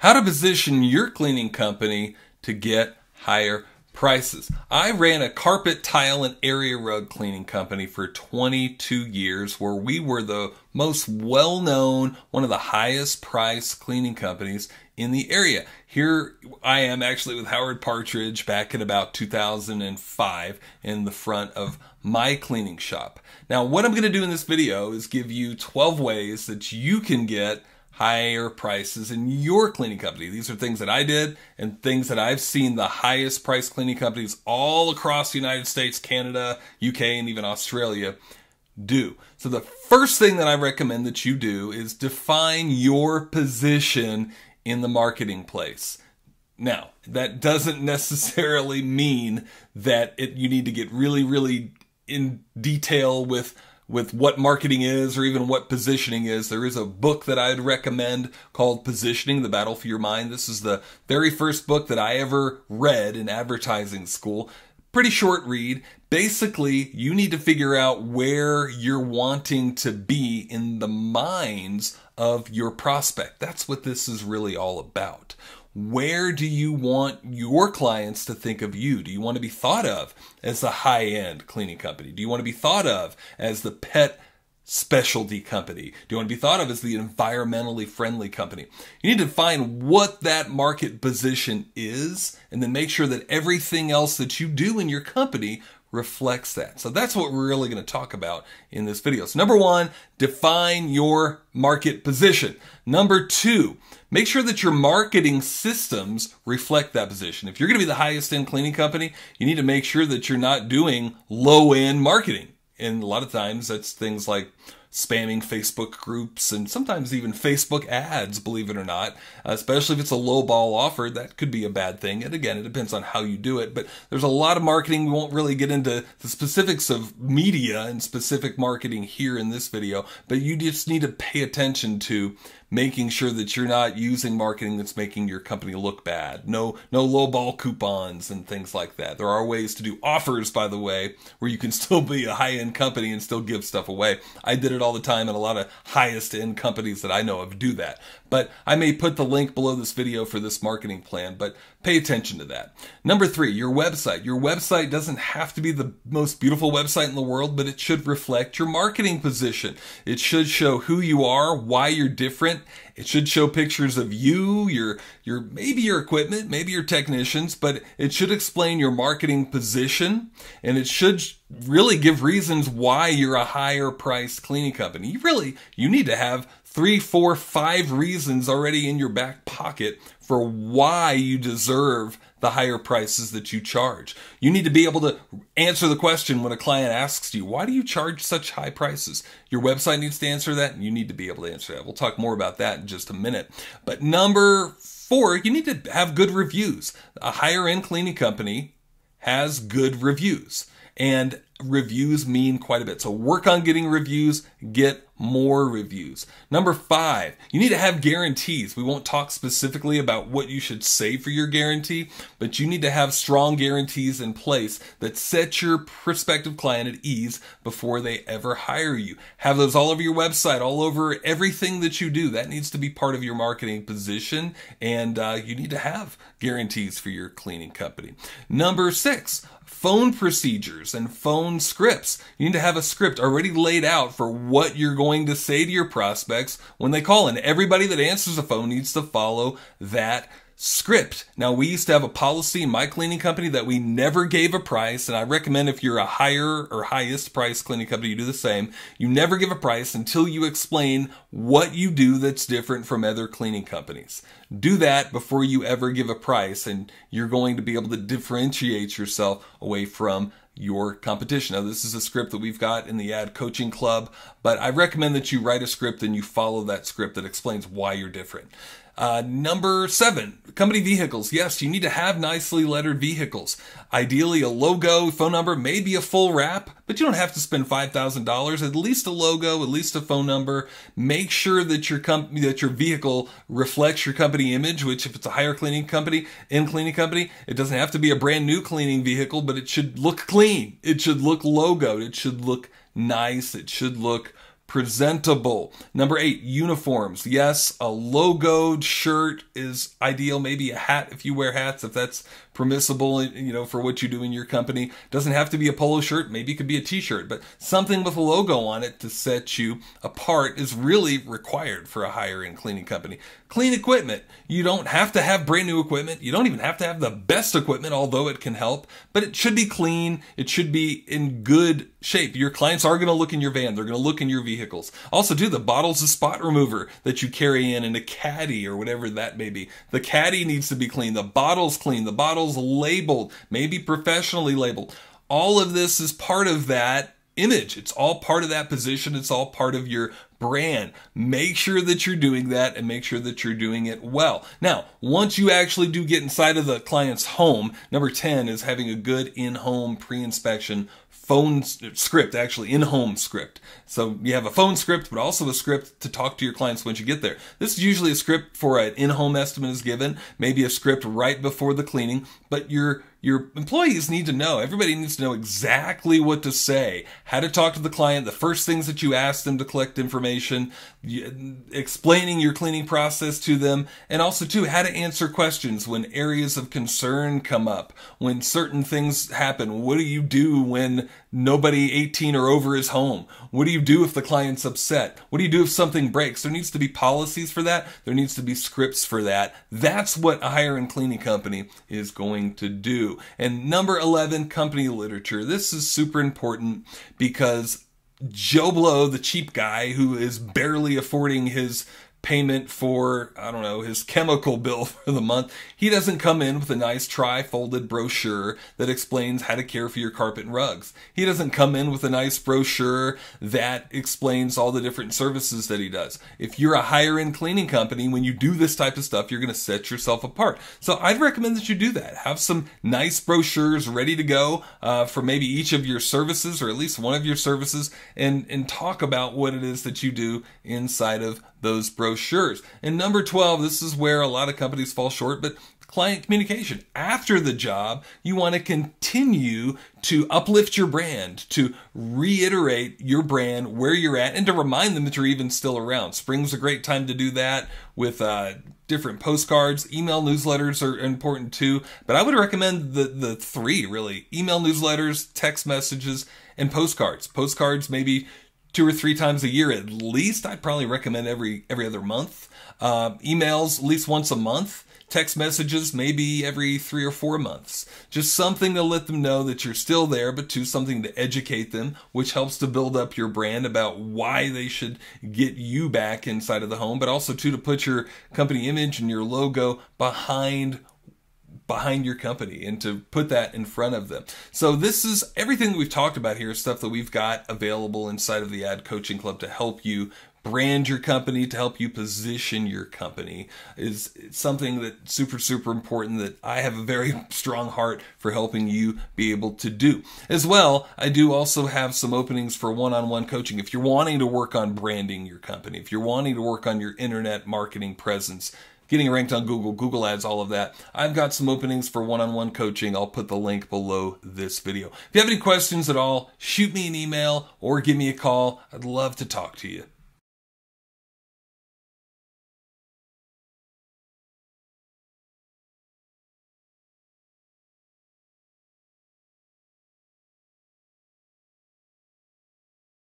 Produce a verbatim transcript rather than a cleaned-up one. How to position your cleaning company to get higher prices. I ran a carpet, tile, and area rug cleaning company for twenty-two years where we were the most well-known, one of the highest priced cleaning companies in the area. Here I am actually with Howard Partridge back in about two thousand five in the front of my cleaning shop. Now what I'm going to do in this video is give you twelve ways that you can get higher prices in your cleaning company. These are things that I did and things that I've seen the highest price cleaning companies all across the United States, Canada, U K, and even Australia do. So the first thing that I recommend that you do is define your position in the marketing place. Now, that doesn't necessarily mean that it, you need to get really, really in detail with with what marketing is or even what positioning is. There is a book that I'd recommend called Positioning, The Battle for Your Mind. This is the very first book that I ever read in advertising school. Pretty short read. Basically, you need to figure out where you're wanting to be in the minds of your prospect. That's what this is really all about. Where do you want your clients to think of you? Do you want to be thought of as the high-end cleaning company? Do you want to be thought of as the pet specialty company? Do you want to be thought of as the environmentally friendly company? You need to find what that market position is and then make sure that everything else that you do in your company reflects that. So that's what we're really going to talk about in this video. So number one, define your market position. Number two, make sure that your marketing systems reflect that position. If you're going to be the highest end cleaning company, you need to make sure that you're not doing low end marketing. And a lot of times that's things like spamming Facebook groups and sometimes even Facebook ads, believe it or not, especially if it's a low ball offer. That could be a bad thing. And again, it depends on how you do it, but there's a lot of marketing. We won't really get into the specifics of media and specific marketing here in this video, but you just need to pay attention to making sure that you're not using marketing that's making your company look bad. No, no low ball coupons and things like that. There are ways to do offers, by the way, where you can still be a high end company and still give stuff away. I did it all the time, and a lot of highest end companies that I know of do that. But I may put the link below this video for this marketing plan, but pay attention to that. Number three, your website. Your website doesn't have to be the most beautiful website in the world, but it should reflect your marketing position. It should show who you are, why you're different. It should show pictures of you, your, your, maybe your equipment, maybe your technicians, but it should explain your marketing position, and it should really give reasons why you're a higher priced cleaning company. You really, you need to have three, four, five reasons already in your back pocket for why you deserve the higher prices that you charge. You need to be able to answer the question when a client asks you, why do you charge such high prices? Your website needs to answer that, and you need to be able to answer that. We'll talk more about that in just a minute. But number four, you need to have good reviews. A higher end cleaning company has good reviews, and reviews mean quite a bit. So work on getting reviews, get more reviews. Number five, you need to have guarantees. We won't talk specifically about what you should say for your guarantee, but you need to have strong guarantees in place that set your prospective client at ease before they ever hire you. Have those all over your website, all over everything that you do. That needs to be part of your marketing position, and uh, you need to have guarantees for your cleaning company. Number six, phone procedures and phone scripts. You need to have a script already laid out for what you're going to say to your prospects when they call in. Everybody that answers the phone needs to follow that script. Now, we used to have a policy in my cleaning company that we never gave a price, and I recommend if you're a higher or highest price cleaning company, you do the same. You never give a price until you explain what you do that's different from other cleaning companies. Do that before you ever give a price, and you're going to be able to differentiate yourself away from your competition. Now, this is a script that we've got in the Ad Coaching Club, but I recommend that you write a script and you follow that script that explains why you're different. Uh, number seven, company vehicles. Yes, you need to have nicely lettered vehicles. Ideally, a logo, phone number, maybe a full wrap, but you don't have to spend five thousand dollars. At least a logo, at least a phone number. Make sure that your company, that your vehicle reflects your company image, which if it's a higher cleaning company, in cleaning company, it doesn't have to be a brand new cleaning vehicle, but it should look clean. It should look logoed. It should look nice. It should look presentable. Number eight, uniforms. Yes, a logoed shirt is ideal. Maybe a hat if you wear hats, if that's permissible, you know, for what you do in your company. Doesn't have to be a polo shirt. Maybe it could be a t-shirt, but something with a logo on it to set you apart is really required for a higher-end cleaning company. Clean equipment. You don't have to have brand new equipment. You don't even have to have the best equipment, although it can help, but it should be clean. It should be in good shape. Your clients are going to look in your van. They're going to look in your vehicle. Also, do the bottles of spot remover that you carry in in a caddy or whatever that may be. The caddy needs to be clean. The bottle's clean. The bottle's labeled, maybe professionally labeled. All of this is part of that image. It's all part of that position. It's all part of your brand. Make sure that you're doing that and make sure that you're doing it well. Now, once you actually do get inside of the client's home, number ten is having a good in-home pre-inspection phone script, actually in-home script. So you have a phone script, but also a script to talk to your clients once you get there. This is usually a script for an in-home estimate is given, maybe a script right before the cleaning, but your your employees need to know, everybody needs to know exactly what to say, how to talk to the client, the first things that you ask them to collect information, explaining your cleaning process to them, and also too, how to answer questions when areas of concern come up, when certain things happen. What do you do when nobody eighteen or over is home? What do you do if the client's upset? What do you do if something breaks? There needs to be policies for that. There needs to be scripts for that. That's what a higher-end cleaning company is going to do. And number eleven, company literature. This is super important because Joe Blow, the cheap guy who is barely affording his payment for, I don't know, his chemical bill for the month, he doesn't come in with a nice tri-folded brochure that explains how to care for your carpet and rugs. He doesn't come in with a nice brochure that explains all the different services that he does. If you're a higher-end cleaning company, when you do this type of stuff, you're going to set yourself apart. So I'd recommend that you do that. Have some nice brochures ready to go uh, for maybe each of your services, or at least one of your services, and, and talk about what it is that you do inside of those brochures. And number twelve, this is where a lot of companies fall short, but client communication. After the job, you want to continue to uplift your brand, to reiterate your brand, where you're at, and to remind them that you're even still around. Spring's a great time to do that with uh, different postcards. Email newsletters are important too, but I would recommend the, the three really. Email newsletters, text messages, and postcards. Postcards maybe two or three times a year at least. I'd probably recommend every every other month. Uh, emails at least once a month. Text messages maybe every three or four months. Just something to let them know that you're still there, but to something to educate them, which helps to build up your brand about why they should get you back inside of the home, but also too, to put your company image and your logo behind behind your company and to put that in front of them. So this is everything that we've talked about here, stuff that we've got available inside of the Ad Coaching Club to help you brand your company, to help you position your company, is something that's super, super important that I have a very strong heart for helping you be able to do. As well, I do also have some openings for one-on-one coaching. If you're wanting to work on branding your company, if you're wanting to work on your internet marketing presence, getting ranked on Google, Google Ads, all of that, I've got some openings for one-on-one coaching. I'll put the link below this video. If you have any questions at all, shoot me an email or give me a call. I'd love to talk to you.